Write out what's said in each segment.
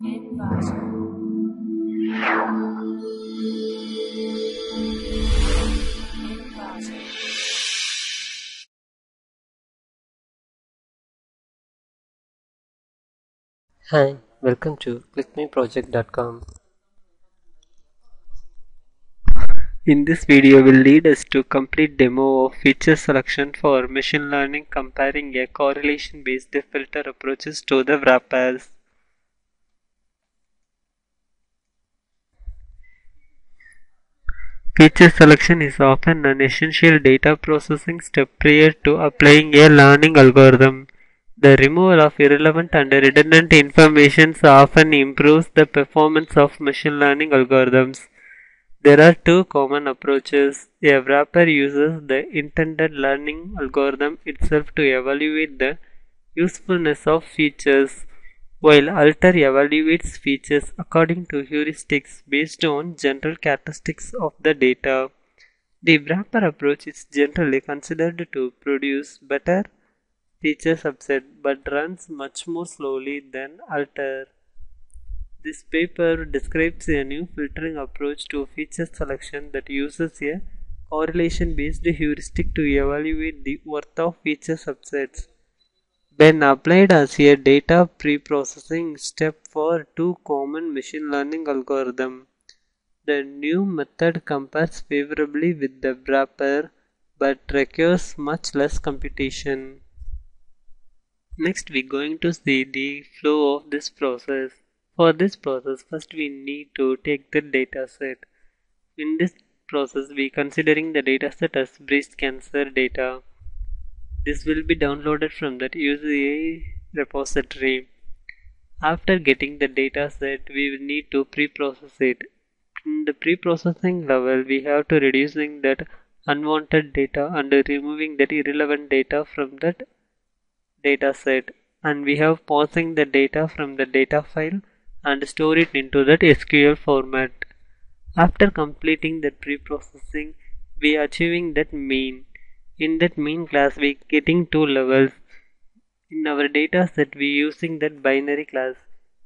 Hi, welcome to clickmeproject.com. In this video will lead us to complete demo of feature selection for machine learning comparing a correlation based filter approaches to the wrappers. Feature selection is often an essential data processing step prior to applying a learning algorithm. The removal of irrelevant and redundant information often improves the performance of machine learning algorithms. There are two common approaches. A wrapper uses the intended learning algorithm itself to evaluate the usefulness of features, while Alter evaluates features according to heuristics based on general characteristics of the data. The wrapper approach is generally considered to produce better feature subset but runs much more slowly than Alter. This paper describes a new filtering approach to feature selection that uses a correlation-based heuristic to evaluate the worth of feature subsets. When applied as a data pre-processing step for two common machine learning algorithms, the new method compares favorably with the wrapper but requires much less computation. Next, we are going to see the flow of this process. For this process, first we need to take the dataset. In this process, we are considering the dataset as breast cancer data. This will be downloaded from that UCI repository. After getting the data set, we will need to pre-process it. In the pre-processing level, we have to reducing that unwanted data and removing that irrelevant data from that data set. And we have pausing the data from the data file and store it into that SQL format. After completing that pre-processing, we are achieving that mean. In that mean class, we are getting two levels. In our data set, we are using that binary class,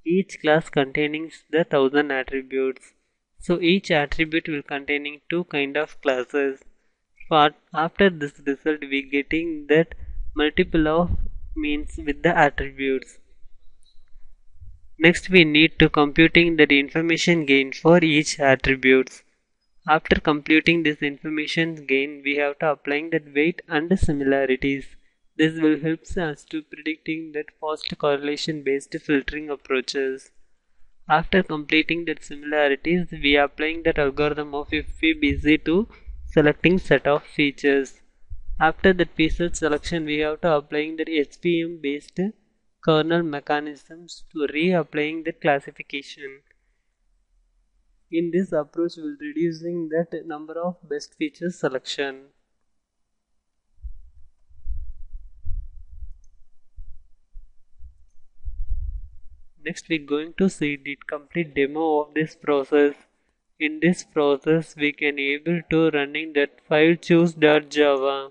each class containing the 1000 attributes. So each attribute will containing two kind of classes. But after this result, we are getting that multiple of means with the attributes. Next, we need to computing that information gain for each attributes. After computing this information gain, we have to applying that weight and the similarities. This will help us to predicting that fast correlation based filtering approaches. After completing that similarities, we are applying that algorithm of FVBC to selecting set of features. After that feature selection, we have to applying that HPM based kernel mechanisms to reapplying that classification. In this approach, we will reducing that number of best feature selection. Next, we are going to see the complete demo of this process. In this process, we can able to running that file choose.java.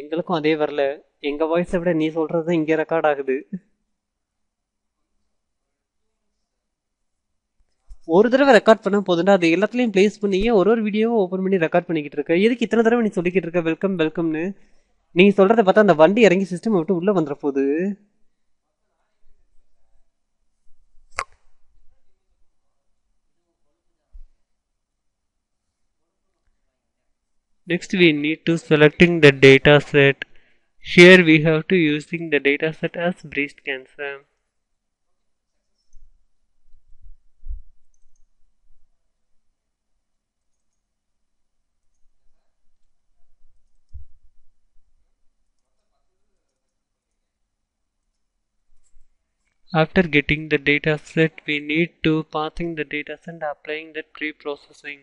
எங்களுக்கும் அதே வரல எங்க voice விட நீ சொல்றது இங்க record ஆகுது ஒரு தடவை ரெக்கார்ட் பண்ண போதுண்டா அது எல்லாத்துலயும் ப்ளேஸ் பண்ணியே ஒரு வீடியோவை ஓபன் பண்ணி ரெக்கார்ட் பண்ணிக்கிட்டு இருக்க எதுக்கு இத்தனை தடவை நீ சொல்லிக்கிட்டு இருக்க வெல்கம் வெல்கம்னு நீ சொல்றத பார்த்தா அந்த வண்டி இறங்கி சிஸ்டம் விட்டு உள்ள வந்துற போகுது Next, we need to selecting the data set. Here we have to using the data set as breast cancer. After getting the data set, we need to parsing the data set and applying that pre-processing.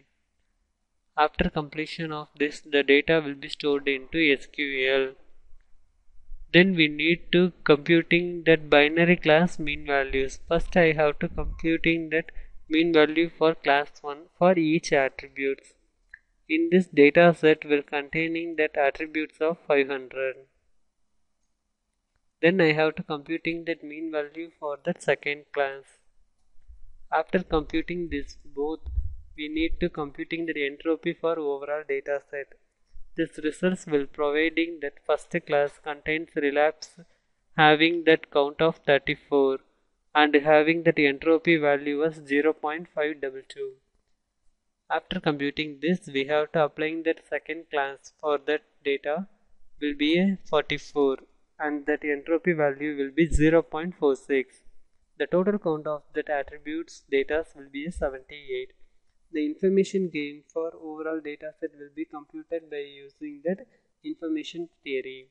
After completion of this, the data will be stored into SQL. Then we need to computing that binary class mean values. First I have to computing that mean value for class 1 for each attributes. In this data set will containing that attributes of 500. Then I have to computing that mean value for that second class. After computing this both, we need to computing the entropy for overall data set. This results will providing that first class contains relapse having that count of 34 and having that entropy value was 0.522. After computing this, we have to applying that second class for that data will be a 44 and that entropy value will be 0.46. The total count of that attributes data will be a 78. The information gained for overall data set will be computed by using that information theory.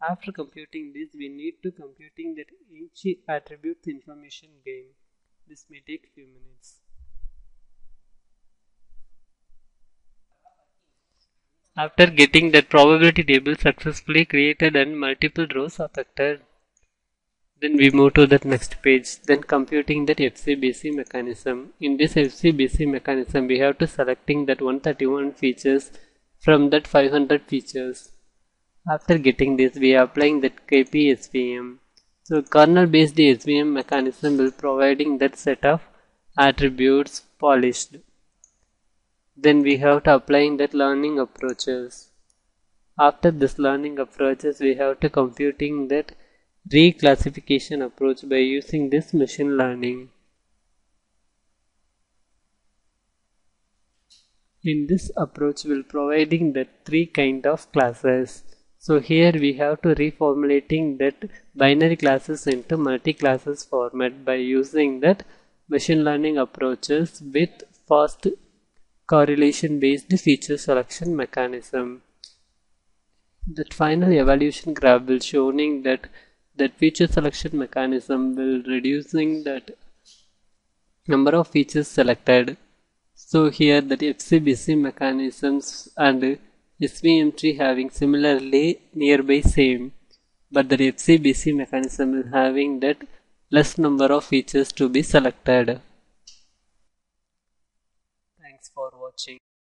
After computing this, we need to computing that each attribute's information gain. This may take few minutes. After getting that probability table successfully created and multiple rows affected, then we move to that next page. Then computing that FCBC mechanism. In this FCBC mechanism, we have to selecting that 131 features from that 500 features. After getting this, we are applying that KPSVM. So kernel based SVM mechanism will providing that set of attributes polished. Then we have to applying that learning approaches. After this learning approaches, we have to computing that reclassification approach by using this machine learning. In this approach will providing the three kind of classes. So here we have to reformulating that binary classes into multi-classes format by using that machine learning approaches with fast correlation based feature selection mechanism. That final evaluation graph will showing that feature selection mechanism will reducing that number of features selected. So here that FCBC mechanisms and SVM tree having similarly nearby same, but the FCBC mechanism is having that less number of features to be selected. Thanks for watching.